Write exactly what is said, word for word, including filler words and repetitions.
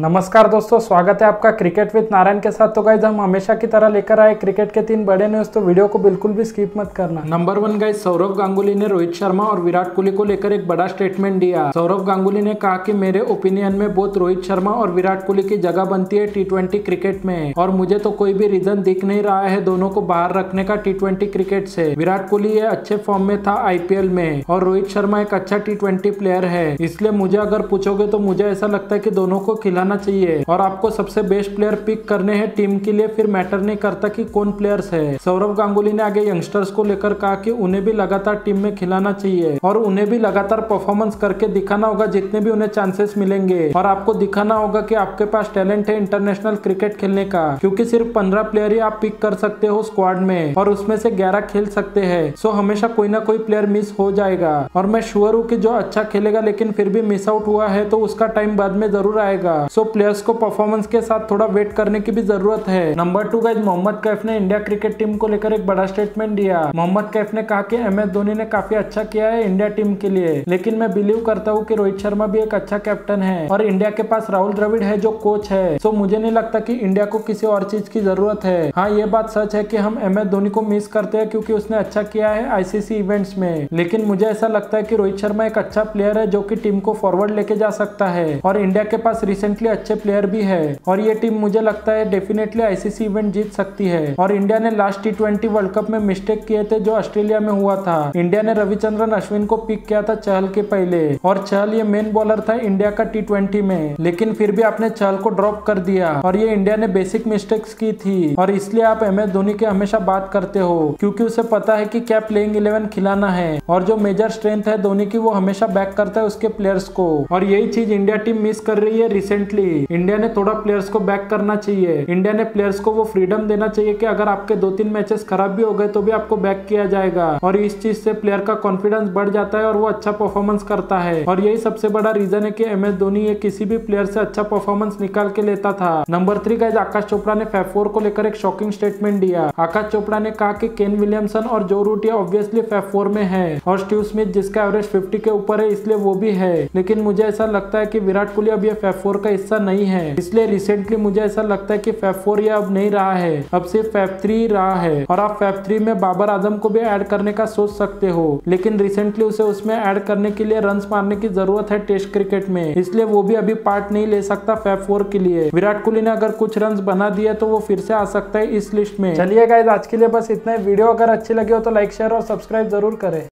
नमस्कार दोस्तों, स्वागत है आपका क्रिकेट विद नारायण के साथ। तो गाइज हम हमेशा की तरह लेकर आए क्रिकेट के तीन बड़े न्यूज़, तो वीडियो को बिल्कुल भी स्किप मत करना। Number one guys, Sourav Ganguly ने रोहित शर्मा और विराट कोहली को लेकर एक बड़ा स्टेटमेंट दिया। सौरव गांगुली ने कहा कि मेरे ओपिनियन में बहुत रोहित शर्मा और विराट कोहली की जगह बनती है टी ट्वेंटी क्रिकेट में, और मुझे तो कोई भी रीजन दिख नहीं रहा है दोनों को बाहर रखने का टी ट्वेंटी क्रिकेट से। विराट कोहली ये अच्छे फॉर्म में था आई पी एल में, और रोहित शर्मा एक अच्छा टी ट्वेंटी प्लेयर है, इसलिए मुझे अगर पूछोगे तो मुझे ऐसा लगता है की दोनों को खिला चाहिए और आपको सबसे बेस्ट प्लेयर पिक करने हैं टीम के लिए, फिर मैटर नहीं करता कि कौन प्लेयर्स है। सौरव गांगुली ने आगे यंगस्टर्स को लेकर कहा कि उन्हें भी लगातार टीम में खिलाना चाहिए और उन्हें भी लगातार परफॉर्मेंस करके दिखाना होगा जितने भी उन्हें चांसेस मिलेंगे, और आपको दिखाना होगा कि आपके पास टैलेंट है इंटरनेशनल क्रिकेट खेलने का, क्योंकि सिर्फ पंद्रह प्लेयर ही आप पिक कर सकते हो स्क्वाड में और उसमें से ग्यारह खेल सकते हैं। सो हमेशा कोई ना कोई प्लेयर मिस हो जाएगा, और मैं श्योर हूँ कि जो अच्छा खेलेगा लेकिन फिर भी मिस आउट हुआ है तो उसका टाइम बाद में जरूर आएगा। सो so, प्लेयर्स को परफॉर्मेंस के साथ थोड़ा वेट करने की भी जरूरत है। Number two guys, Mohammad Kaif ने इंडिया क्रिकेट टीम को लेकर एक बड़ा स्टेटमेंट दिया। मोहम्मद कैफ ने कहा कि एम एस धोनी ने काफी अच्छा किया है इंडिया टीम के लिए, लेकिन मैं बिलीव करता हूँ कि रोहित शर्मा भी एक अच्छा कैप्टन है और इंडिया के पास राहुल द्रविड़ है जो कोच है। सो so, मुझे नहीं लगता कि इंडिया को किसी और चीज की जरूरत है। हाँ, ये बात सच है कि हम एम एस धोनी को मिस करते हैं क्योंकि उसने अच्छा किया है आई सी सी इवेंट्स में, लेकिन मुझे ऐसा लगता है कि रोहित शर्मा एक अच्छा प्लेयर है जो कि टीम को फॉरवर्ड लेके जा सकता है, और इंडिया के पास रिसेंट अच्छे प्लेयर भी है और ये टीम मुझे लगता है definitely I C C event जीत सकती है। और इंडिया ने last T twenty World cup में मिस्टेक किए थे जो ऑस्ट्रेलिया में हुआ था। इंडिया ने रविचंद्रन अश्विन को पिक किया था चहल के पहले, और चहल ये मेन बॉलर था इंडिया का टी ट्वेंटी में, लेकिन फिर भी आपने चहल को ड्रॉप कर दिया और ये इंडिया ने बेसिक मिस्टेक्स की थी, और इसलिए आप एम एस धोनी की हमेशा बात करते हो क्योंकि उसे पता है कि क्या प्लेइंग इलेवन खिलाना है, और जो मेजर स्ट्रेंथ है धोनी की वो हमेशा बैक करता है उसके प्लेयर्स को, और यही चीज इंडिया टीम मिस कर रही है। इंडिया ने थोड़ा प्लेयर्स को बैक करना चाहिए, इंडिया ने प्लेयर्स को वो फ्रीडम देना चाहिए कि अगर आपके दो तीन मैचेस खराब भी हो गए तो भी आपको बैक किया जाएगा, और इस चीज से प्लेयर का कॉन्फिडेंस बढ़ जाता है और वो अच्छा परफॉर्मेंस करता है, और यही सबसे बड़ा रीजन है कि एम एस धोनी ये किसी भी प्लेयर से अच्छा परफॉर्मेंस निकाल के लेता था। नंबर थ्री गाइज, आकाश चोपड़ा ने फैफ फोर को लेकर एक शॉकिंग स्टेटमेंट दिया। आकाश चोपड़ा ने कहा कि केन विलियमसन और जो रूट ये ऑब्वियसली फैफ फोर में है, और स्टीव स्मिथ जिसका एवरेज फिफ्टी के ऊपर है इसलिए वो भी है, लेकिन मुझे ऐसा लगता है कि विराट कोहली अब ये फैफ फोर का हिस्सा नहीं है, इसलिए रिसेंटली मुझे ऐसा लगता है कि फैफ फोर ये अब नहीं रहा है, अब सिर्फ फैफ थ्री रहा है, और आप फैफ थ्री में बाबर आजम को भी ऐड करने का सोच सकते हो, लेकिन रिसेंटली उसे उसमें ऐड करने के लिए रन्स मारने की जरूरत है टेस्ट क्रिकेट में, इसलिए वो भी अभी पार्ट नहीं ले सकता फैफ फोर के लिए। विराट कोहली ने अगर कुछ रन्स बना दिए तो वो फिर से आ सकता है इस लिस्ट में। चलिए गाइस, आज के लिए बस इतना ही। वीडियो अगर अच्छी लगी हो तो लाइक शेयर और सब्सक्राइब जरूर करें।